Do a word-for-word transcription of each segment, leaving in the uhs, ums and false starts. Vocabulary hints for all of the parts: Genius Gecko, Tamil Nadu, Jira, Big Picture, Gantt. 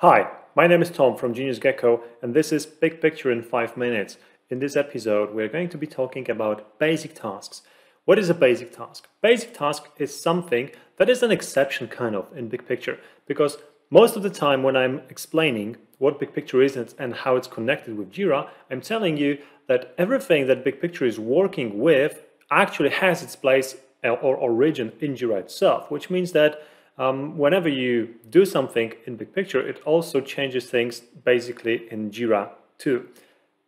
Hi, my name is Tom from Genius Gecko, and this is Big Picture in five minutes. In this episode, we're going to be talking about basic tasks. What is a basic task? Basic task is something that is an exception kind of in Big Picture, because most of the time when I'm explaining what Big Picture is and how it's connected with Jira, I'm telling you that everything that Big Picture is working with actually has its place or origin in Jira itself, which means that Um, whenever you do something in Big Picture, it also changes things basically in Jira too.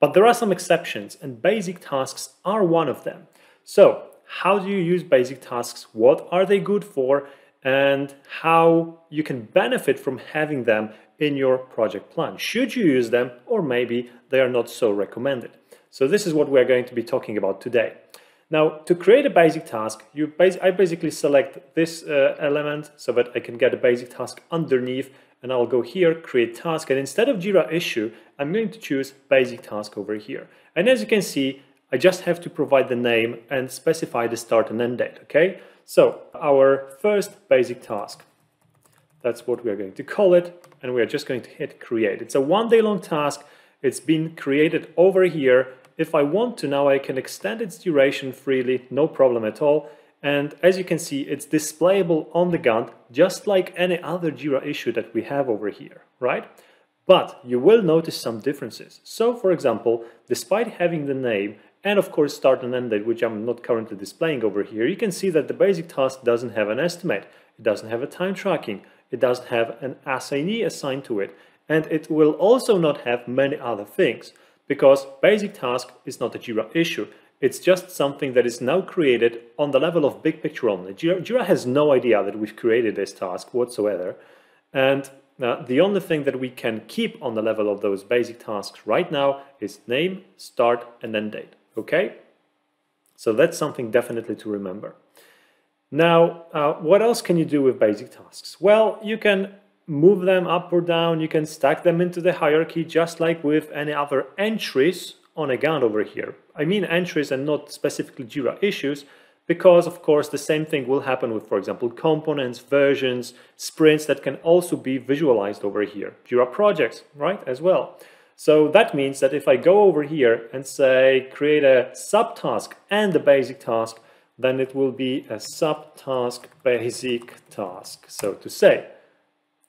But there are some exceptions, and basic tasks are one of them. So, how do you use basic tasks? What are they good for? And how you can benefit from having them in your project plan? Should you use them, or maybe they are not so recommended? So this is what we're going to be talking about today. Now, to create a basic task, you bas I basically select this uh, element so that I can get a basic task underneath, and I'll go here, create task, and instead of Jira issue, I'm going to choose basic task over here. And as you can see, I just have to provide the name and specify the start and end date, okay? So, our first basic task, that's what we're going to call it, and we're just going to hit create. It's a one day long task, it's been created over here. If I want to now, I can extend its duration freely, no problem at all. And as you can see, it's displayable on the Gantt, just like any other Jira issue that we have over here, right? But you will notice some differences. So, for example, despite having the name and, of course, start and end date, which I'm not currently displaying over here, you can see that the basic task doesn't have an estimate, it doesn't have a time tracking, it doesn't have an assignee assigned to it, and it will also not have many other things. Because basic task is not a Jira issue. It's just something that is now created on the level of Big Picture only. Jira, Jira has no idea that we've created this task whatsoever. And uh, the only thing that we can keep on the level of those basic tasks right now is name, start, and end date, okay? So that's something definitely to remember. Now, uh, what else can you do with basic tasks? Well, you can move them up or down, you can stack them into the hierarchy just like with any other entries on a Gantt over here. I mean entries and not specifically Jira issues, because of course the same thing will happen with, for example, components, versions, sprints that can also be visualized over here. Jira projects, right, as well. So that means that if I go over here and say create a subtask and a basic task, then it will be a subtask basic task, so to say.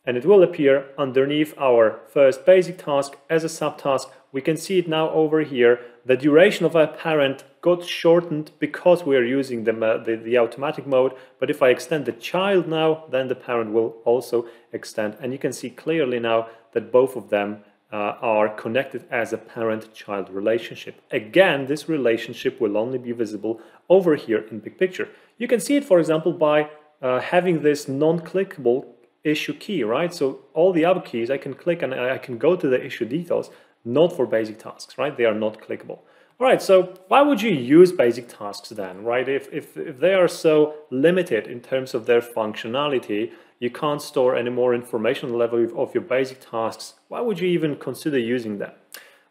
And it will appear underneath our first basic task as a subtask. We can see it now over here. The duration of our parent got shortened because we are using the, the, the automatic mode. But if I extend the child now, then the parent will also extend. And you can see clearly now that both of them uh, are connected as a parent-child relationship. Again, this relationship will only be visible over here in Big Picture. You can see it, for example, by uh, having this non-clickable issue key, right? So all the other keys I can click and I can go to the issue details, not for basic tasks, right? They are not clickable. All right, so why would you use basic tasks then, right? If, if, if they are so limited in terms of their functionality, you can't store any more information on the level of your basic tasks, why would you even consider using them?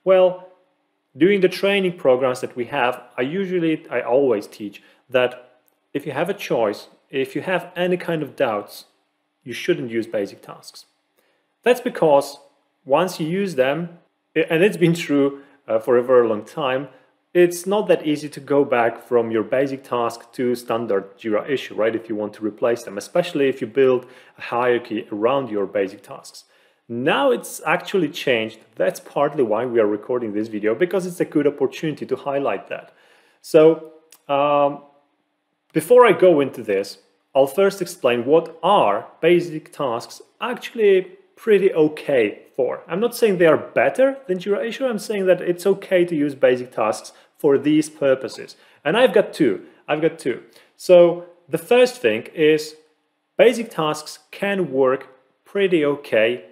Well, during the training programs that we have, I usually, I always teach that if you have a choice, if you have any kind of doubts, you shouldn't use basic tasks. That's because once you use them, and it's been true uh, for a very long time, it's not that easy to go back from your basic task to standard Jira issue, right? If you want to replace them, especially if you build a hierarchy around your basic tasks. Now it's actually changed. That's partly why we are recording this video, because it's a good opportunity to highlight that. So um, before I go into this, I'll first explain what are basic tasks actually pretty okay for. I'm not saying they are better than Jira issue, I'm saying that it's okay to use basic tasks for these purposes. And I've got two, I've got two. So the first thing is basic tasks can work pretty okay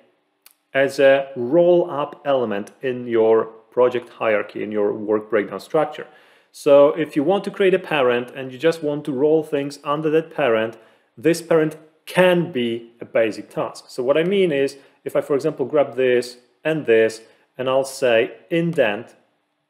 as a roll-up element in your project hierarchy, in your work breakdown structure. So if you want to create a parent and you just want to roll things under that parent, this parent can be a basic task. So what I mean is, if I, for example, grab this and this, and I'll say indent,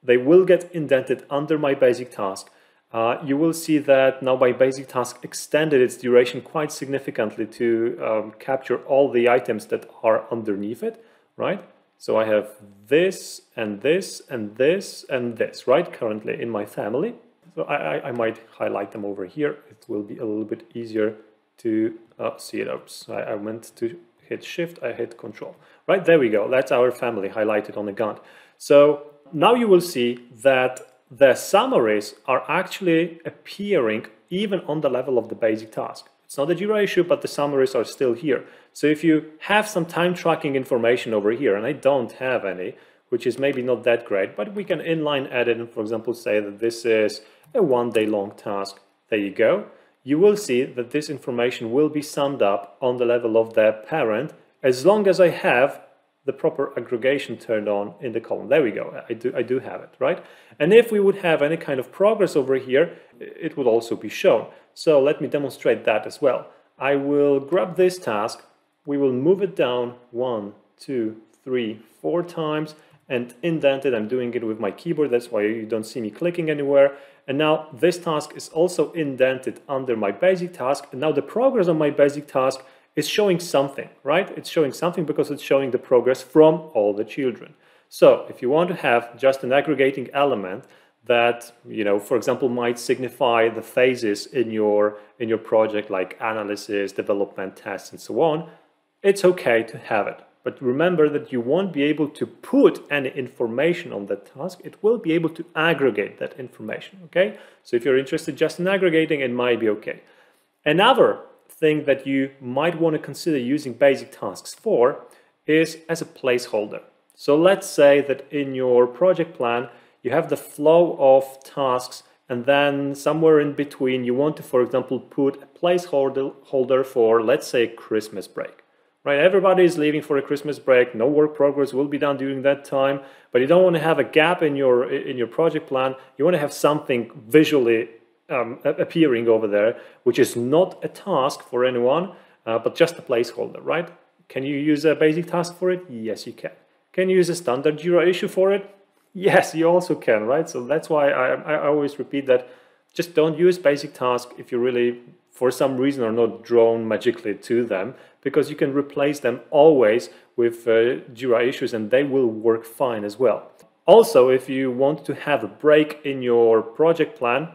they will get indented under my basic task. Uh, you will see that now by basic task extended its duration quite significantly to um, capture all the items that are underneath it, right? So I have this and this and this and this, right, currently in my family. So I, I, I might highlight them over here. It will be a little bit easier to uh, see it out. So I, I went to hit Shift, I hit Control. Right, there we go. That's our family highlighted on the Gantt. So now you will see that the summaries are actually appearing even on the level of the basic task. It's not a Jira issue, but the summaries are still here. So if you have some time tracking information over here, and I don't have any, which is maybe not that great, but we can inline edit and, for example, say that this is a one day long task. There you go. You will see that this information will be summed up on the level of their parent, as long as I have the proper aggregation turned on in the column. There we go, I do, I do have it, right? And if we would have any kind of progress over here, it would also be shown. So let me demonstrate that as well. I will grab this task, we will move it down one, two, three, four times and indent it. I'm doing it with my keyboard, that's why you don't see me clicking anywhere. And now this task is also indented under my basic task. And now the progress on my basic task is showing something, right? It's showing something because it's showing the progress from all the children. So if you want to have just an aggregating element that, you know, for example, might signify the phases in your, in your project, like analysis, development, tests, and so on, it's okay to have it. But remember that you won't be able to put any information on that task. It will be able to aggregate that information, okay? So if you're interested just in aggregating, it might be okay. Another thing that you might want to consider using basic tasks for is as a placeholder. So let's say that in your project plan you have the flow of tasks, and then somewhere in between you want to, for example, put a placeholder holder for, let's say, Christmas break. Right? Everybody is leaving for a Christmas break, no work progress will be done during that time, but you don't want to have a gap in your in your project plan. You want to have something visually Um, appearing over there, which is not a task for anyone, uh, but just a placeholder, right? Can you use a basic task for it? Yes, you can. Can you use a standard Jira issue for it? Yes, you also can, right? So that's why I, I always repeat that just don't use basic task if you really, for some reason, are not drawn magically to them, because you can replace them always with uh, Jira issues and they will work fine as well. Also, if you want to have a break in your project plan,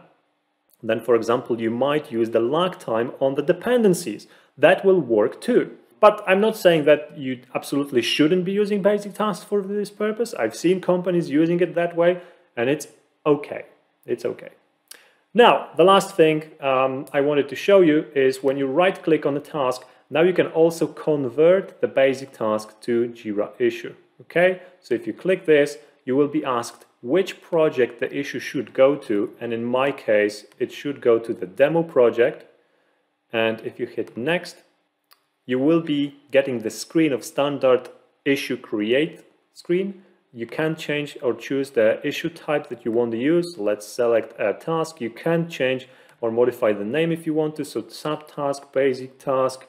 then, for example, you might use the lag time on the dependencies. That will work too. But I'm not saying that you absolutely shouldn't be using basic tasks for this purpose. I've seen companies using it that way, and it's okay. It's okay. Now, the last thing um, I wanted to show you is when you right-click on the task, now you can also convert the basic task to Jira issue. Okay? So if you click this, you will be asked which project the issue should go to, and in my case it should go to the demo project. And if you hit next, you will be getting the screen of standard issue create screen. You can change or choose the issue type that you want to use. Let's select a task. You can change or modify the name if you want to, so subtask, basic task,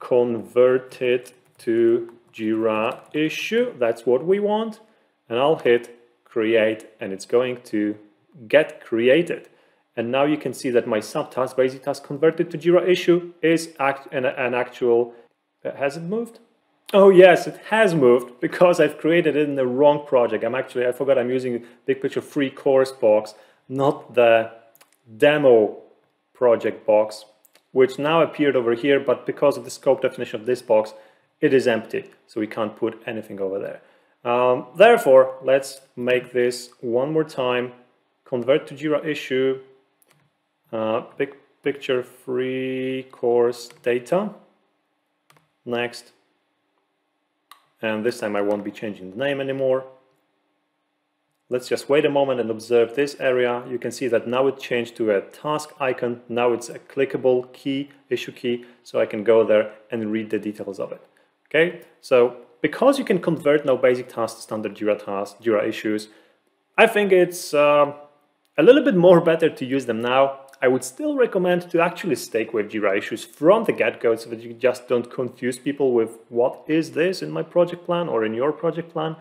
converted to Jira issue, that's what we want. And I'll hit create, and it's going to get created. And now you can see that my subtask, basic task converted to Jira issue, is act an, an actual... Uh, has it moved? Oh yes, it has moved, because I've created it in the wrong project. I'm actually, I forgot I'm using Big Picture free course box, not the demo project box, which now appeared over here, but because of the scope definition of this box, it is empty, so we can't put anything over there. Um, therefore, let's make this one more time, convert to Jira issue, uh, big picture free course data, next, and this time I won't be changing the name anymore. Let's just wait a moment and observe this area. You can see that now it changed to a task icon, now it's a clickable key, issue key, so I can go there and read the details of it. Okay, so because you can convert now basic tasks to standard Jira tasks, Jira issues, I think it's um, a little bit more better to use them now. I would still recommend to actually stick with Jira issues from the get-go, so that you just don't confuse people with what is this in my project plan or in your project plan,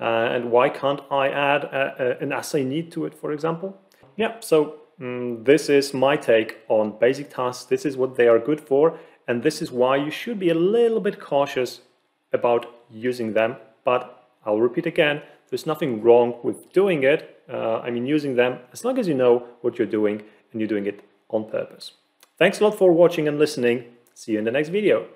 uh, and why can't I add a, a, an assignee to it, for example. Yeah, so mm, this is my take on basic tasks. This is what they are good for, and this is why you should be a little bit cautious about using them. But I'll repeat again, there's nothing wrong with doing it. Uh, I mean, using them as long as you know what you're doing and you're doing it on purpose. Thanks a lot for watching and listening. See you in the next video.